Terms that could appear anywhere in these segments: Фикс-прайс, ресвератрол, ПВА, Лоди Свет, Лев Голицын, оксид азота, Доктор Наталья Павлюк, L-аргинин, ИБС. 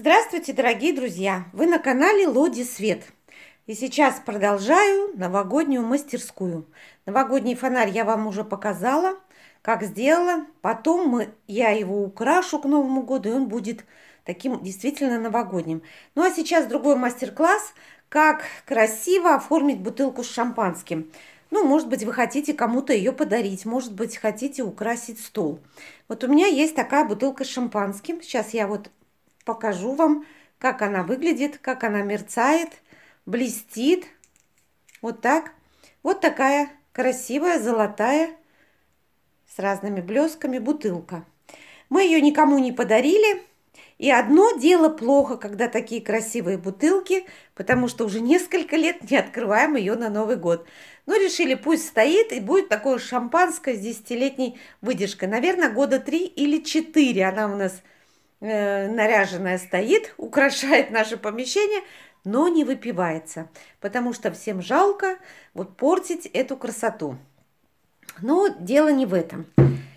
Здравствуйте, дорогие друзья! Вы на канале Лоди Свет. И сейчас продолжаю новогоднюю мастерскую. Новогодний фонарь я вам уже показала, как сделала. Потом я его украшу к Новому году, и он будет таким действительно новогодним. Ну а сейчас другой мастер-класс, как красиво оформить бутылку с шампанским. Ну, может быть, вы хотите кому-то ее подарить, может быть, хотите украсить стол. Вот у меня есть такая бутылка с шампанским. Сейчас я вот покажу вам, как она выглядит, как она мерцает, блестит. Вот так. Вот такая красивая, золотая, с разными блесками бутылка. Мы ее никому не подарили. И одно дело плохо, когда такие красивые бутылки, потому что уже несколько лет не открываем ее на Новый год. Но решили, пусть стоит и будет такое шампанское с 10-летней выдержкой. Наверное, года 3 или 4 она у нас наряженная стоит, украшает наше помещение, но не выпивается, потому что всем жалко вот портить эту красоту. Но дело не в этом.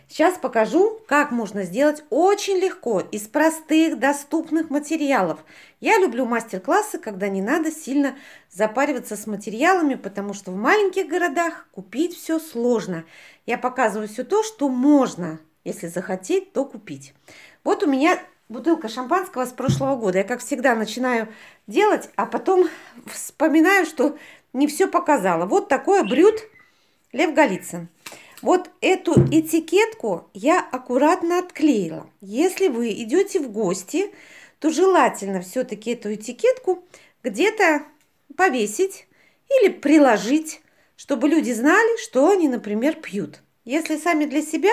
Сейчас покажу, как можно сделать очень легко, из простых, доступных материалов. Я люблю мастер-классы, когда не надо сильно запариваться с материалами, потому что в маленьких городах купить все сложно. Я показываю все то, что можно, если захотеть, то купить. Вот у меня бутылка шампанского с прошлого года. Я, как всегда, начинаю делать, а потом вспоминаю, что не все показала. Вот такое брют Лев Голицын. Вот эту этикетку я аккуратно отклеила. Если вы идете в гости, то желательно все-таки эту этикетку где-то повесить или приложить, чтобы люди знали, что они, например, пьют. Если сами для себя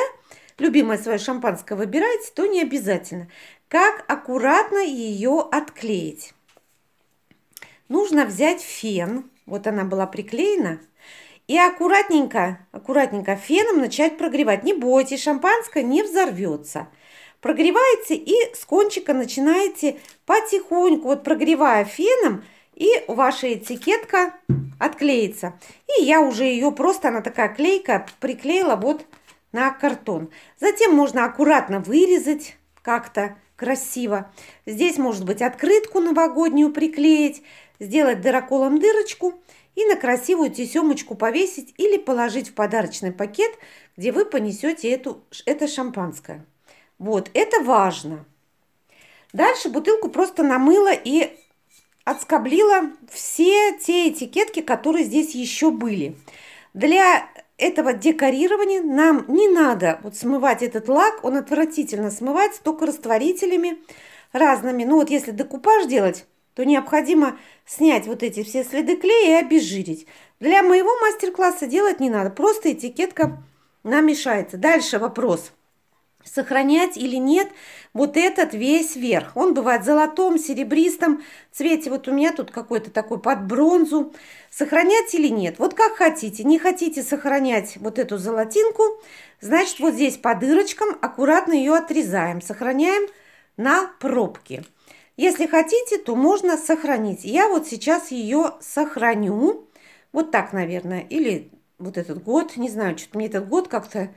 любимое свое шампанское выбираете, то не обязательно. Как аккуратно ее отклеить? Нужно взять фен. Вот она была приклеена. И аккуратненько, аккуратненько феном начать прогревать. Не бойтесь, шампанское не взорвется. Прогреваете и с кончика начинаете потихоньку, вот прогревая феном, и ваша этикетка отклеится. И я уже ее просто, она такая клейкая, приклеила вот на картон. Затем можно аккуратно вырезать как-то красиво. Здесь, может быть, открытку новогоднюю приклеить, сделать дыроколом дырочку и на красивую тесемочку повесить или положить в подарочный пакет, где вы понесете это шампанское. Вот, это важно. Дальше бутылку просто намыла и отскоблила все те этикетки, которые здесь еще были. Для этого декорирования нам не надо вот смывать этот лак, он отвратительно смывается, только растворителями разными. Ну вот если декупаж делать, то необходимо снять вот эти все следы клея и обезжирить. Для моего мастер-класса делать не надо, просто этикетка намешается. Дальше вопрос, сохранять или нет вот этот весь верх. Он бывает в золотом, серебристом цвете. Вот у меня тут какой-то такой под бронзу. Сохранять или нет? Вот как хотите. Не хотите сохранять вот эту золотинку, значит вот здесь по дырочкам аккуратно ее отрезаем, сохраняем на пробке. Если хотите, то можно сохранить. Я вот сейчас ее сохраню. Вот так, наверное. Или вот этот год. Не знаю, что-то мне этот год как-то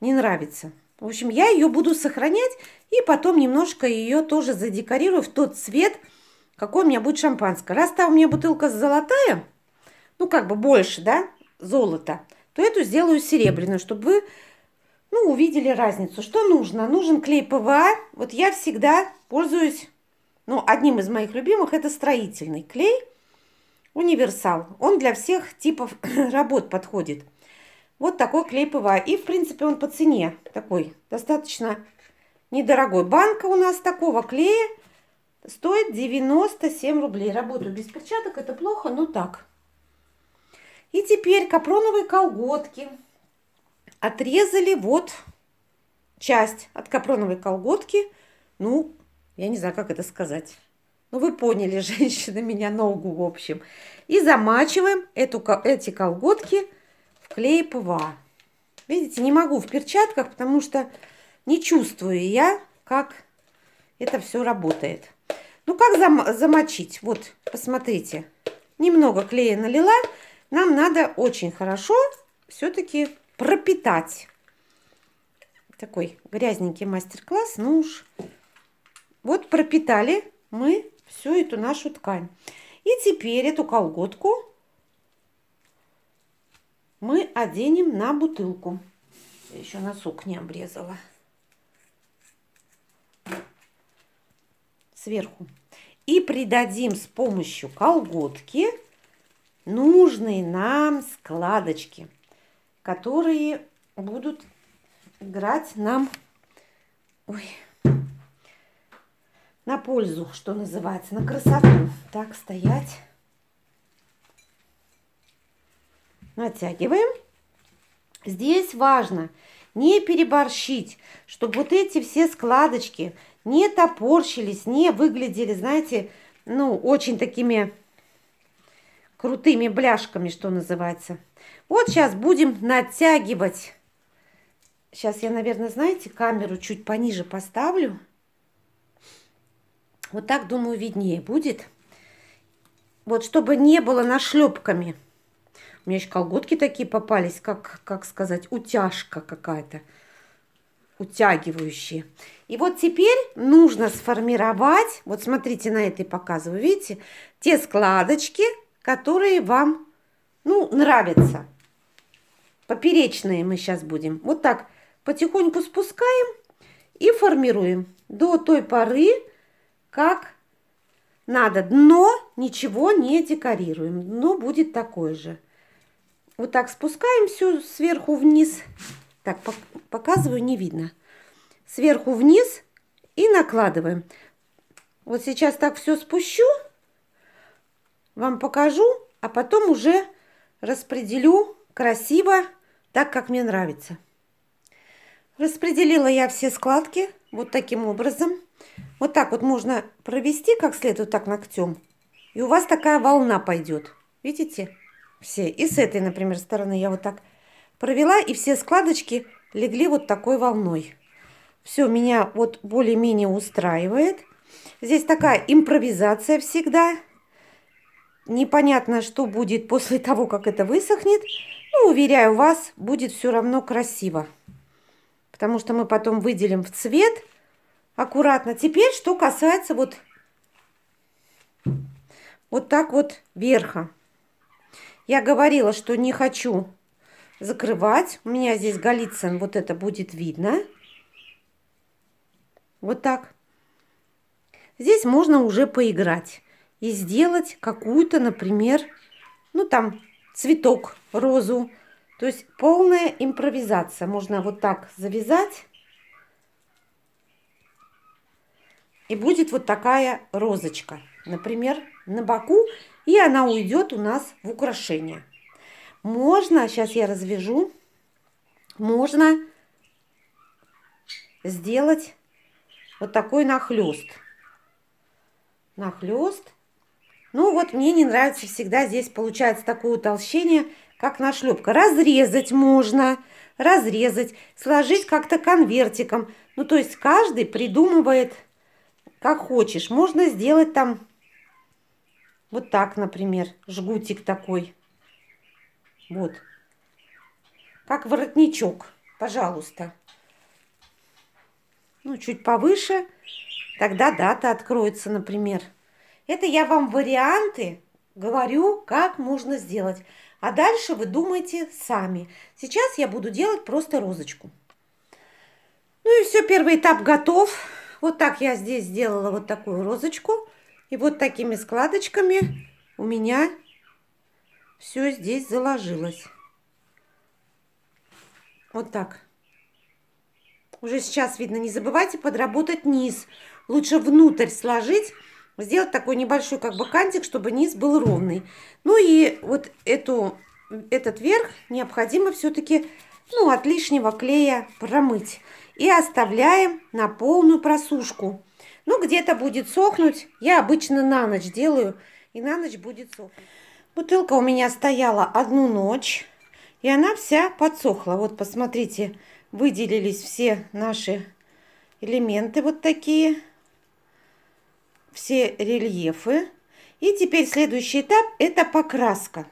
не нравится. В общем, я ее буду сохранять. И потом немножко ее тоже задекорирую в тот цвет, какой у меня будет шампанское. Раз там у меня бутылка золотая, ну как бы больше, да, золота, то эту сделаю серебряную, чтобы вы, ну, увидели разницу. Что нужно? Нужен клей ПВА. Вот я всегда пользуюсь... Ну, одним из моих любимых это строительный клей универсал. Он для всех типов работ подходит. Вот такой клей ПВА. И, в принципе, он по цене такой достаточно недорогой. Банка у нас такого клея стоит 97 рублей. Работаю без перчаток, это плохо, но так. И теперь капроновые колготки. Отрезали вот часть от капроновой колготки. Ну, я не знаю, как это сказать. Ну, вы поняли, женщины, меня ногу, в общем. И замачиваем эти колготки в клей ПВА. Видите, не могу в перчатках, потому что не чувствую я, как это все работает. Ну, как замочить? Вот, посмотрите. Немного клея налила. Нам надо очень хорошо все-таки пропитать. Такой грязненький мастер-класс. Ну уж... Вот пропитали мы всю эту нашу ткань. И теперь эту колготку мы оденем на бутылку. Я еще носок не обрезала. Сверху. И придадим с помощью колготки нужные нам складочки, которые будут играть нам на пользу, что называется, на красоту. Так, стоять. Натягиваем. Здесь важно не переборщить, чтобы вот эти все складочки не топорщились, не выглядели, знаете, очень такими крутыми бляшками, что называется. Вот сейчас будем натягивать. Сейчас я, наверное, знаете, камеру чуть пониже поставлю. Вот так, думаю, виднее будет. Вот, чтобы не было нашлепками. У меня еще колготки такие попались, как сказать, утяжка какая-то, утягивающие. И вот теперь нужно сформировать, вот смотрите, на этой показываю, видите, те складочки, которые вам, нравятся. Поперечные мы сейчас будем. Вот так потихоньку спускаем и формируем до той поры, как надо. Дно ничего не декорируем. Дно будет такое же. Вот так спускаем все сверху вниз. Так, показываю, не видно. Сверху вниз и накладываем. Вот сейчас так все спущу. Вам покажу, а потом уже распределю красиво, так, как мне нравится. Распределила я все складки вот таким образом. Вот так вот можно провести как следует, так, ногтем. И у вас такая волна пойдет. Видите? Все. И с этой, например, стороны я вот так провела, и все складочки легли вот такой волной. Все, меня вот более-менее устраивает. Здесь такая импровизация всегда. Непонятно, что будет после того, как это высохнет. Но, уверяю вас, будет все равно красиво. Потому что мы потом выделим в цвет аккуратно. Теперь, что касается вот так вот верха. Я говорила, что не хочу закрывать. У меня здесь Голицын, вот это будет видно. Вот так. Здесь можно уже поиграть. И сделать какую-то, например, цветок, розу. То есть полная импровизация. Можно вот так завязать. И будет вот такая розочка, например, на боку. И она уйдет у нас в украшение. Можно, сейчас я развяжу, можно сделать вот такой нахлёст. Нахлёст. Вот мне не нравится всегда, здесь получается такое утолщение, как нашлепка. Разрезать можно, сложить как-то конвертиком. То есть каждый придумывает, как хочешь. Можно сделать там вот так, например, жгутик такой. Вот. Как воротничок, пожалуйста. Чуть повыше, тогда дата откроется, например. Это я вам варианты говорю, как можно сделать. А дальше вы думайте сами. Сейчас я буду делать просто розочку. И все, первый этап готов. Вот так я здесь сделала вот такую розочку. И вот такими складочками у меня все здесь заложилось. Вот так. Уже сейчас видно, не забывайте подработать низ. Лучше внутрь сложить. Сделать такой небольшой как бы кантик, чтобы низ был ровный. И вот этот верх необходимо все-таки от лишнего клея промыть. И оставляем на полную просушку. Где-то будет сохнуть. Я обычно на ночь делаю, и на ночь будет сохнуть. Бутылка у меня стояла одну ночь, и она вся подсохла. Вот посмотрите, выделились все наши элементы вот такие. Все рельефы. И теперь следующий этап — это покраска.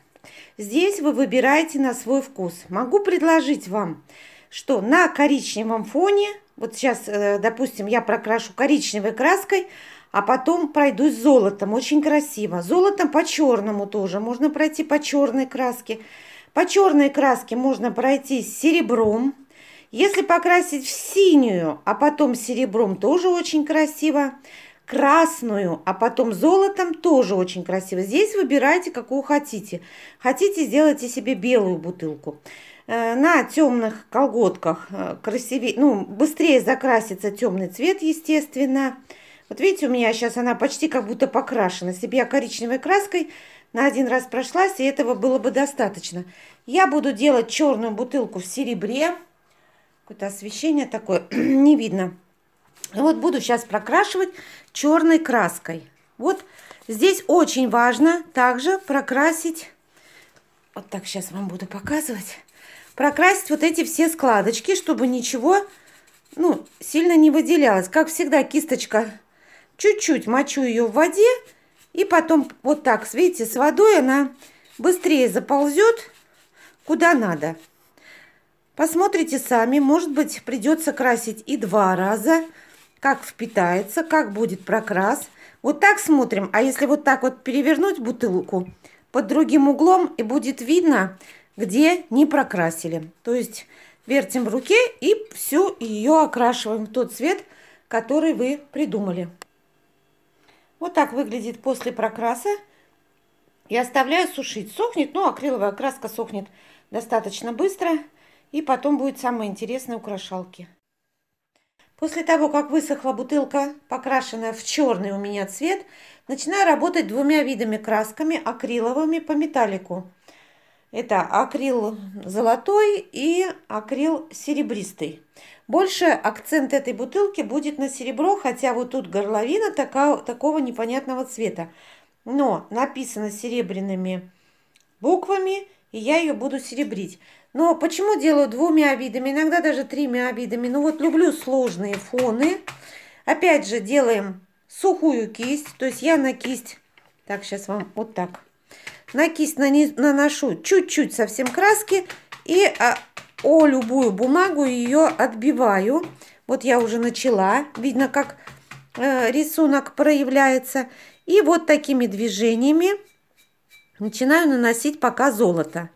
Здесь вы выбираете на свой вкус. Могу предложить вам, что на коричневом фоне Вот сейчас, допустим, я прокрашу коричневой краской, а потом пройдусь золотом. Очень красиво. Золотом по черному тоже. Можно пройти по черной краске. По черной краске можно пройти с серебром. Если покрасить в синюю, а потом серебром, тоже очень красиво. Красную, а потом золотом, тоже очень красиво. Здесь выбирайте, какую хотите. Хотите, сделайте себе белую бутылку. На темных колготках красивее, ну, быстрее закрасится темный цвет, естественно. Вот видите, у меня сейчас она почти как будто покрашена. Если бы я коричневой краской на один раз прошлась, и этого было бы достаточно. Я буду делать черную бутылку в серебре. Какое-то освещение такое, не видно. Вот буду сейчас прокрашивать черной краской. Вот здесь очень важно также прокрасить. Вот так сейчас вам буду показывать. Прокрасить вот эти все складочки, чтобы ничего, ну, сильно не выделялось. Как всегда, кисточка, чуть-чуть мочу ее в воде. И потом вот так, видите, с водой она быстрее заползет куда надо. Посмотрите сами, может быть, придется красить и два раза, как впитается, как будет прокрас. Вот так смотрим, а если вот так вот перевернуть бутылку под другим углом, и будет видно, где не прокрасили. То есть вертим в руке и всю ее окрашиваем в тот цвет, который вы придумали. Вот так выглядит после прокраса. Я оставляю сушить. Сохнет, но акриловая краска сохнет достаточно быстро. И потом будет самые интересные украшалки. После того, как высохла бутылка, покрашенная в черный у меня цвет, начинаю работать двумя видами красками акриловыми по металлику. Это акрил золотой и акрил серебристый. Больше акцент этой бутылки будет на серебро, хотя вот тут горловина такого непонятного цвета. Но написано серебряными буквами, и я ее буду серебрить. Но почему делаю двумя видами, иногда даже тремя видами? Ну вот люблю сложные фоны. Опять же делаем сухую кисть, то есть я на кисть, так, сейчас вам вот так, на кисть наношу чуть-чуть совсем краски и о любую бумагу ее отбиваю. Вот я уже начала, видно, как рисунок проявляется. И вот такими движениями начинаю наносить пока золото.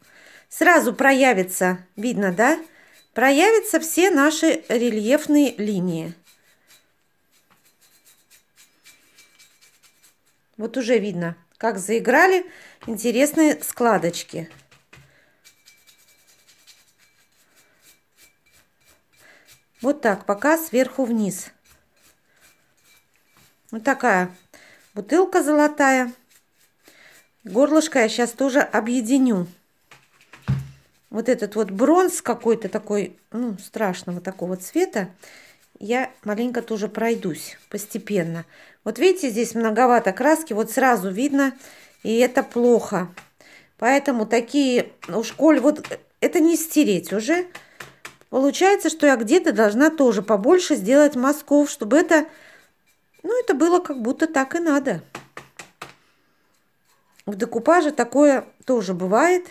Сразу проявится, видно, да? Проявятся все наши рельефные линии. Вот уже видно, как заиграли интересные складочки. Вот так, пока сверху вниз. Вот такая бутылка золотая. Горлышко я сейчас тоже объединю. Вот этот вот бронз какой-то такой, ну, страшного такого цвета, я маленько тоже пройдусь постепенно. Вот видите, здесь многовато краски, вот сразу видно, и это плохо. Поэтому такие, уж коль вот это не стереть уже, получается, что я где-то должна тоже побольше сделать мазков, чтобы это, ну, это было как будто так и надо. В декупаже такое тоже бывает,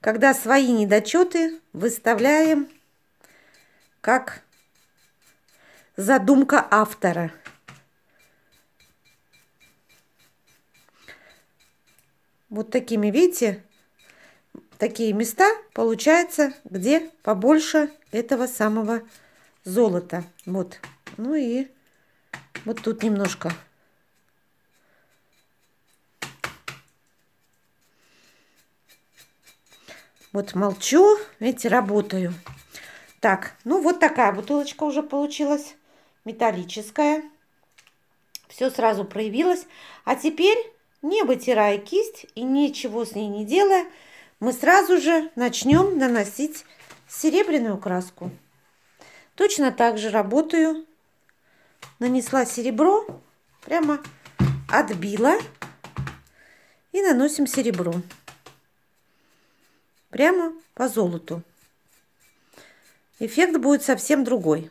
когда свои недочеты выставляем как задумка автора. Вот такими, видите, такие места получается, где побольше этого самого золота. Вот, ну и вот тут немножко. Вот молчу, видите, работаю. Так, ну вот такая бутылочка уже получилась, металлическая. Все сразу проявилось. А теперь, не вытирая кисть и ничего с ней не делая, мы сразу же начнем наносить серебряную краску. Точно так же работаю. Нанесла серебро, прямо отбила и наносим серебро. Прямо по золоту. Эффект будет совсем другой.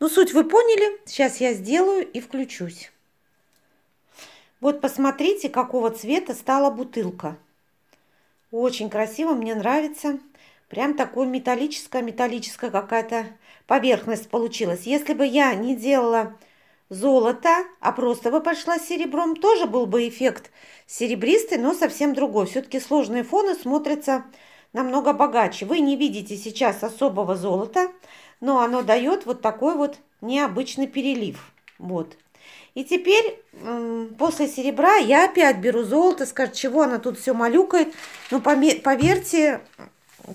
Ну, суть вы поняли. Сейчас я сделаю и включусь. Вот посмотрите, какого цвета стала бутылка. Очень красиво, мне нравится. Прям такое металлическая какая-то поверхность получилась. Если бы я не делала золото, а просто бы пошла серебром, тоже был бы эффект серебристый, но совсем другой. Все-таки сложные фоны смотрятся намного богаче. Вы не видите сейчас особого золота, но оно дает вот такой вот необычный перелив. Вот. И теперь после серебра я опять беру золото. Скажет, чего она тут все малюкает. Но поверьте,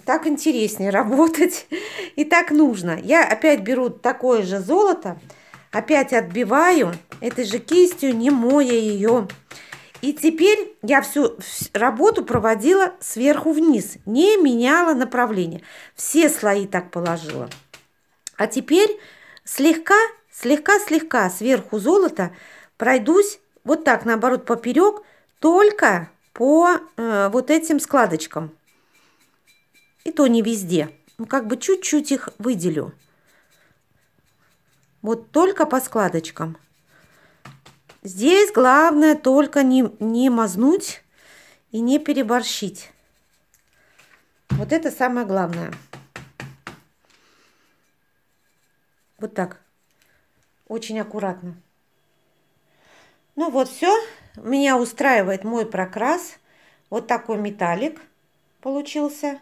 так интереснее работать. И так нужно. Я опять беру такое же золото. Опять отбиваю этой же кистью, не моя ее. И теперь я всю работу проводила сверху вниз. Не меняла направление. Все слои так положила. А теперь слегка сверху золота пройдусь вот так, наоборот, поперек, только по вот этим складочкам. И то не везде. Ну, как бы чуть-чуть их выделю. Вот только по складочкам. Здесь главное только не мазнуть и не переборщить. Вот это самое главное. Вот так. Очень аккуратно. Ну вот все. Меня устраивает мой прокрас. Вот такой металлик получился.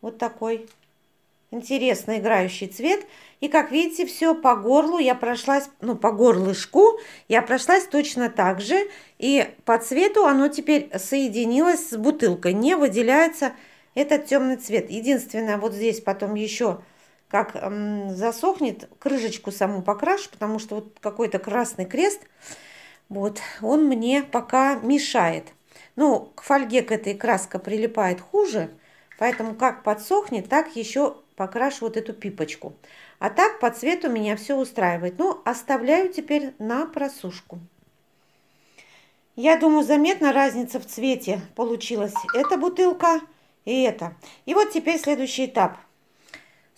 Вот такой интересный играющий цвет. И как видите, все по горлу я прошлась, ну по горлышку я прошлась точно так же. И по цвету оно теперь соединилось с бутылкой. Не выделяется этот темный цвет. Единственное, вот здесь потом еще... Как засохнет, крышечку саму покрашу, потому что вот какой-то красный крест, вот, он мне пока мешает. Ну, к фольге к этой краска прилипает хуже, поэтому как подсохнет, так еще покрашу вот эту пипочку. А так по цвету меня все устраивает. Ну, оставляю теперь на просушку. Я думаю, заметна разница в цвете получилась эта бутылка и эта. И вот теперь следующий этап.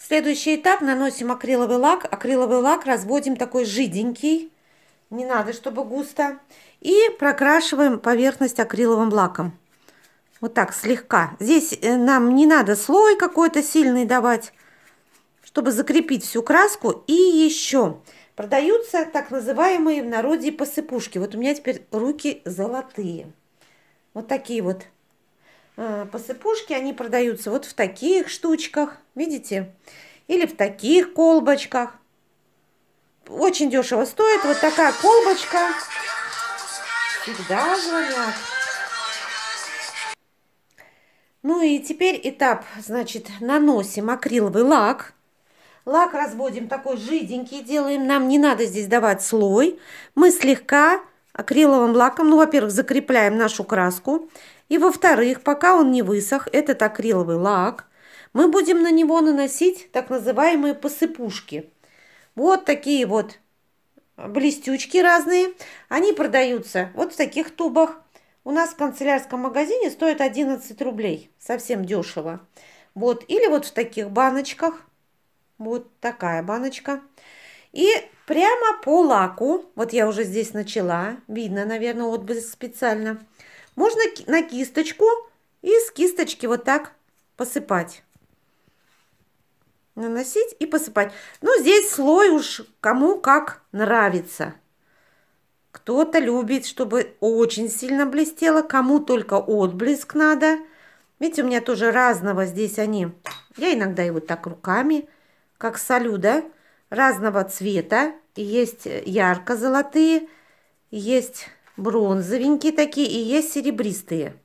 Следующий этап. Наносим акриловый лак. Акриловый лак разводим такой жиденький. Не надо, чтобы густо. И прокрашиваем поверхность акриловым лаком. Вот так, слегка. Здесь нам не надо слой какой-то сильный давать, чтобы закрепить всю краску. И еще продаются так называемые в народе посыпушки. Вот у меня теперь руки золотые. Вот такие вот. Посыпушки, они продаются вот в таких штучках, видите? Или в таких колбочках. Очень дешево стоит. Вот такая колбочка. Всегда звонят. Ну и теперь этап, значит, наносим акриловый лак. Лак разводим такой жиденький, делаем. Нам не надо здесь давать слой. Мы слегка акриловым лаком, ну, во-первых, закрепляем нашу краску. И, во-вторых, пока он не высох, этот акриловый лак, мы будем на него наносить так называемые посыпушки. Вот такие вот блестючки разные. Они продаются вот в таких тубах. У нас в канцелярском магазине стоит 11 рублей. Совсем дешево. Вот. Или вот в таких баночках. Вот такая баночка. И прямо по лаку, вот я уже здесь начала, видно, наверное, отблеск специально, можно на кисточку и с кисточки вот так посыпать. Наносить и посыпать. Ну, здесь слой уж кому как нравится. Кто-то любит, чтобы очень сильно блестело, кому только отблеск надо. Видите, у меня тоже разного здесь они. Я иногда и вот так руками, как солю, да, разного цвета. Есть ярко-золотые, есть... бронзовенькие такие и есть серебристые.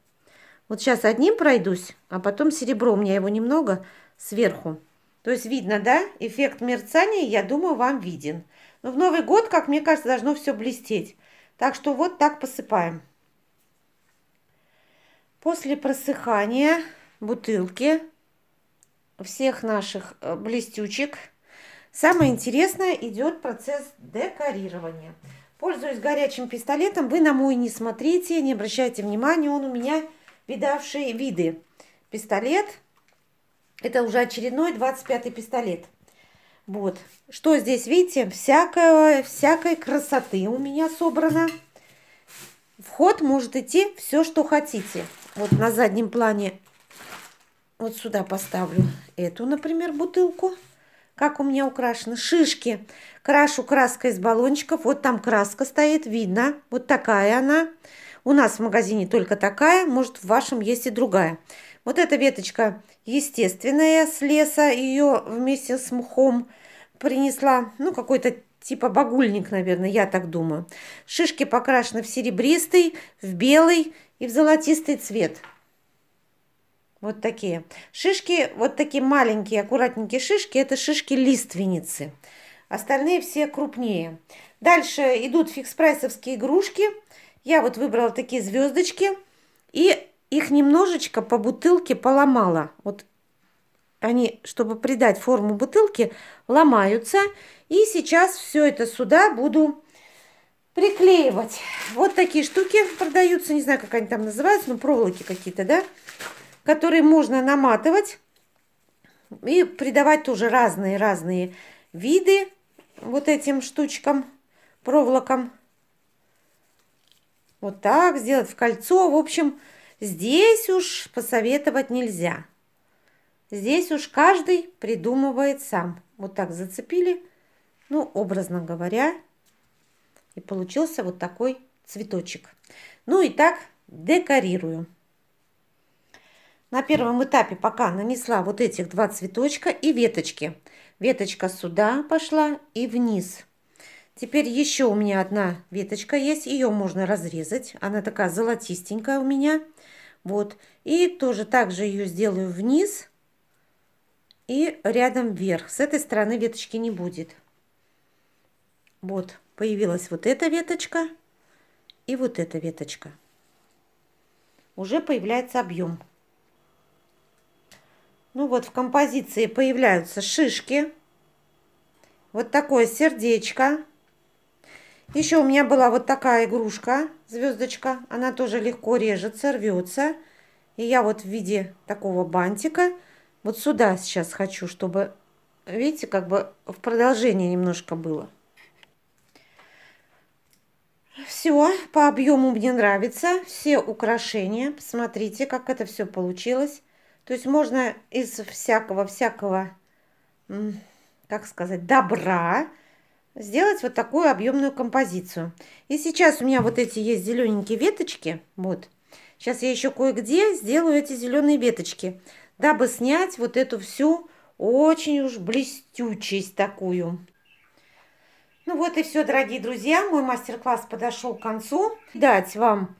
Вот сейчас одним пройдусь, а потом серебро. У меня его немного сверху. То есть видно, да? Эффект мерцания, я думаю, вам виден. Но в Новый год, как мне кажется, должно все блестеть. Так что вот так посыпаем. После просыхания бутылки всех наших блестючек самое интересное идет процесс декорирования. Пользуясь горячим пистолетом, вы на мой не смотрите, не обращайте внимания, он у меня видавшие виды. Пистолет, это уже очередной 25-й пистолет. Вот, что здесь, видите, всякой красоты у меня собрано. В ход может идти все, что хотите. Вот на заднем плане вот сюда поставлю эту, например, бутылку. Как у меня украшены шишки. Крашу краской из баллончиков. Вот там краска стоит, видно. Вот такая она. У нас в магазине только такая. Может, в вашем есть и другая. Вот эта веточка естественная с леса. Ее вместе с мхом принесла. Ну, какой-то типа багульник, наверное, я так думаю. Шишки покрашены в серебристый, в белый и в золотистый цвет. Вот такие. Шишки, вот такие маленькие, аккуратненькие шишки, это шишки лиственницы. Остальные все крупнее. Дальше идут фикс-прайсовские игрушки. Я вот выбрала такие звездочки. И их немножечко по бутылке поломала. Вот они, чтобы придать форму бутылке, ломаются. И сейчас все это сюда буду приклеивать. Вот такие штуки продаются. Не знаю, как они там называются, но проволоки какие-то, да? Которые можно наматывать и придавать тоже разные-разные виды вот этим штучкам, проволокам. Вот так сделать в кольцо. В общем, здесь уж посоветовать нельзя. Здесь уж каждый придумывает сам. Вот так зацепили, ну, образно говоря, и получился вот такой цветочек. Ну и так декорирую. На первом этапе пока нанесла вот этих два цветочка и веточки. Веточка сюда пошла и вниз. Теперь еще у меня одна веточка есть. Ее можно разрезать. Она такая золотистенькая у меня. Вот. И тоже так же ее сделаю вниз и рядом вверх. С этой стороны веточки не будет. Вот. Появилась вот эта веточка и вот эта веточка. Уже появляется объем. Ну вот в композиции появляются шишки. Вот такое сердечко. Еще у меня была вот такая игрушка, звездочка. Она тоже легко режется, рвется. И я вот в виде такого бантика вот сюда сейчас хочу, чтобы, видите, как бы в продолжении немножко было. Все, по объему мне нравится. Все украшения. Посмотрите, как это все получилось. То есть можно из всякого, как сказать, добра сделать вот такую объемную композицию. И сейчас у меня вот эти есть зелененькие веточки. Вот. Сейчас я еще кое-где сделаю эти зеленые веточки, дабы снять вот эту всю очень уж блестючесть такую. Ну вот и все, дорогие друзья. Мой мастер-класс подошел к концу. Дать вам...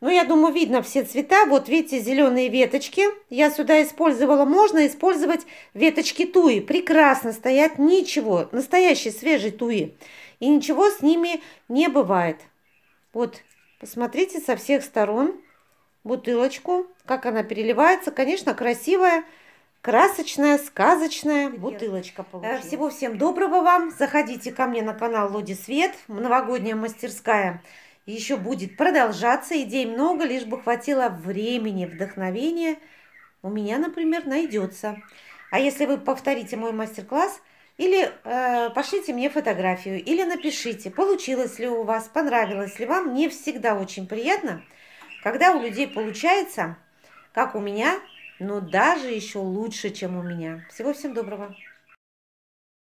Ну, я думаю, видно все цвета. Вот, видите, зеленые веточки. Я сюда использовала. Можно использовать веточки туи. Прекрасно стоят. Ничего. Настоящие свежие туи. И ничего с ними не бывает. Вот, посмотрите со всех сторон бутылочку. Как она переливается. Конечно, красивая, красочная, сказочная бутылочка получилась. Всего всем доброго вам. Заходите ко мне на канал Лоди Свет. Новогодняя мастерская еще будет продолжаться, идей много, лишь бы хватило времени, вдохновения. У меня, например, найдется. А если вы повторите мой мастер-класс, или пошлите мне фотографию, или напишите, получилось ли у вас, понравилось ли вам. Мне всегда очень приятно, когда у людей получается, как у меня, но даже еще лучше, чем у меня. Всего всем доброго!